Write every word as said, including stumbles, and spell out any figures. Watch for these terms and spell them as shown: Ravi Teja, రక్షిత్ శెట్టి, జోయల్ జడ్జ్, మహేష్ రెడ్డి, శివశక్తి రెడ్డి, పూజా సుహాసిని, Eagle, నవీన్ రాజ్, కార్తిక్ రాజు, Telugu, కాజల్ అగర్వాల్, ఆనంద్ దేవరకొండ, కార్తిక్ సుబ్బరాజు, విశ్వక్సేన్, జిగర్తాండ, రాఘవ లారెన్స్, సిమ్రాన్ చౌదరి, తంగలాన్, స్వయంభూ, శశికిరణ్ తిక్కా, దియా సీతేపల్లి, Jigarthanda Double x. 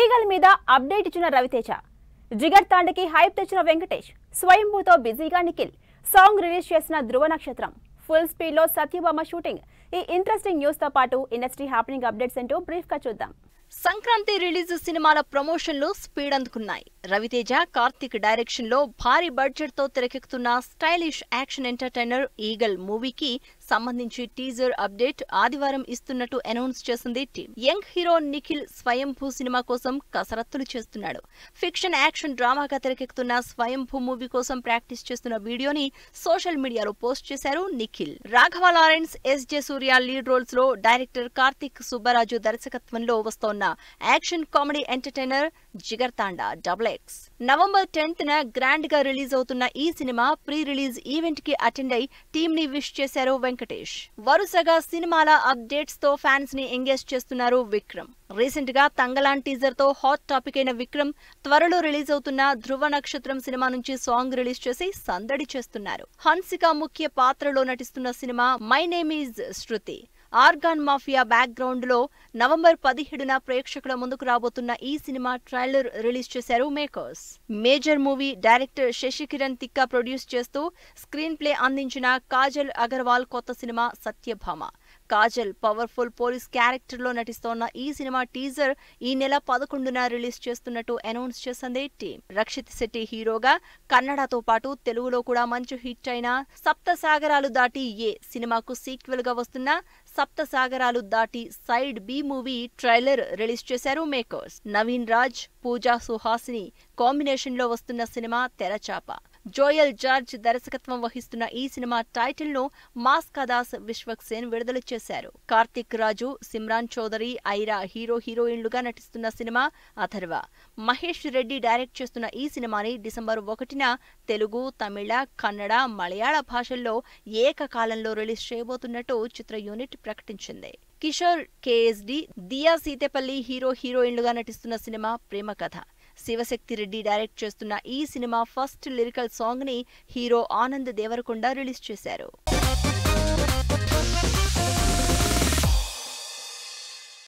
Eagle మీద update ఇచ్చిన Raviteja, జిగర్తాండకి hype తెచ్చిన వెంకటేష్, స్వయంభూతో బిజీగా నిఖిల్, సాంగ్ రిలీజ్ చేసిన ధ్రువ నక్షత్రం, ఫుల్ స్పీడ్ లో సత్య భామ షూటింగ్. ఈ ఇంట్రెస్టింగ్ న్యూస్ తో పాటు ఇండస్ట్రీ హ్యాపెనింగ్ అప్డేట్స్ ఏంటో బ్రీఫ్ గా చూద్దాం. సంక్రాంతి రిలీజ్ సినిమాల ప్రమోషన్లు స్పీడ్ అందుకున్నాయి. రవితేజ, కార్తిక్ డైరెక్షన్ లో భారీ బడ్జెట్ తో తెరకెక్కుతున్న స్టైలిష్ యాక్షన్ ఎంటర్టైనర్ ఈగల్ మూవీకి సంబంధించి టీజర్ అప్డేట్ ఆదివారం ఇస్తున్నట్టు అనౌన్స్ చేసింది టీమ్. యంగ్ హీరో నిఖిల్ స్వయంభూ సినిమా కోసం కసరత్తులు చేస్తున్నాడు. ఫిక్షన్ యాక్షన్ డ్రామాగా తెరకెక్కుతున్న స్వయంభూ మూవీ కోసం ప్రాక్టీస్ చేస్తున్న వీడియోని సోషల్ మీడియాలో పోస్ట్ చేశారు నిఖిల్. రాఘవ లారెన్స్, ఎస్జే సూర్య లీడ్ రోల్స్ లో డైరెక్టర్ కార్తిక్ సుబ్బరాజు దర్శకత్వంలో వస్తోన్న action comedy entertainer Jigarthanda double X November tenth న గ్రాండ్ గా రిలీజ్ అవుతున్న ఈ సినిమా ప్రీ రిలీజ్ ఈవెంట్ కి అటెండ్ అయి టీమ్ ని విష్ చేశారు వెంకటేష్. వరుసగా సినిమాల అప్డేట్స్ తో ఫ్యాన్స్ ని ఎంగేజ్ చేస్తున్నారు విక్రమ్. రీసెంట్ గా తంగలాన్ టీజర్ తో హాట్ టాపిక్ అయిన విక్రమ్ త్వరలో రిలీజ్ అవుతున్న ధ్రువ నక్షత్రం సినిమా నుంచి సాంగ్ రిలీజ్ చేసి సందడి చేస్తున్నారు. హన్సిక ముఖ్య పాత్రలో నటిస్తున్న cinema my name is Shruti organ mafia background లో నవంబర్ పదిహేడున ప్రేక్షకుల ముందుకు రాబోతున్న ఈ సినిమా ట్రైలర్ రిలీజ్ చేశారు makers. Major movie director శశికిరణ్ తిక్కా produce చేస్తూ స్క్రీన్ ప్లే అందించిన కాజల్ అగర్వాల్ కొత్త cinema Satyabhama. Kajal powerful police character లో నటిస్తోన్న ఈ సినిమా టీజర్ ఈ నెల పదకొండున రిలీజ్ చేస్తున్నట్టు అనౌన్స్ చేసింది టీం. రక్షిత్ శెట్టి హీరోగా కన్నడతో పాటు తెలుగులో కూడా మంచి హిట్ అయిన సప్తసాగరాలు దాటి ఏ సినిమాకు సీక్వెల్ గా వస్తున్న సప్తసాగరాలు Dhaati side B movie trailer release చేశారు మేకర్స్. నవీన్ రాజ్, పూజా సుహాసిని కాంబినేషన్ లో వస్తున్న సినిమా తెరచాప. జోయల్ జడ్జ్ దర్శకత్వం వహిస్తున్న ఈ సినిమా టైటిల్ ను మాస్ కదాస్ విశ్వక్సేన్ విడుదల చేశారు. కార్తిక్ రాజు, సిమ్రాన్ చౌదరి, ఐరా హీరో హీరోయిన్లుగా నటిస్తున్న సినిమా అథర్వ. మహేష్ రెడ్డి డైరెక్ట్ చేస్తున్న ఈ సినిమాని డిసెంబర్ ఒకటిన తెలుగు, తమిళ, కన్నడ, మలయాళ భాషల్లో ఏకకాలంలో రిలీజ్ చేయబోతున్నట్టు చిత్ర యూనిట్ ప్రకటించింది. కిషోర్, కేఎస్డి, దియా సీతేపల్లి హీరో హీరోయిన్లుగా నటిస్తున్న సినిమా ప్రేమ కథ. శివశక్తి రెడ్డి డైరెక్ట్ చేస్తున్న ఈ సినిమా ఫస్ట్ లిరికల్ సాంగ్ ని హీరో ఆనంద్ దేవరకొండ రిలీజ్ చేశారు.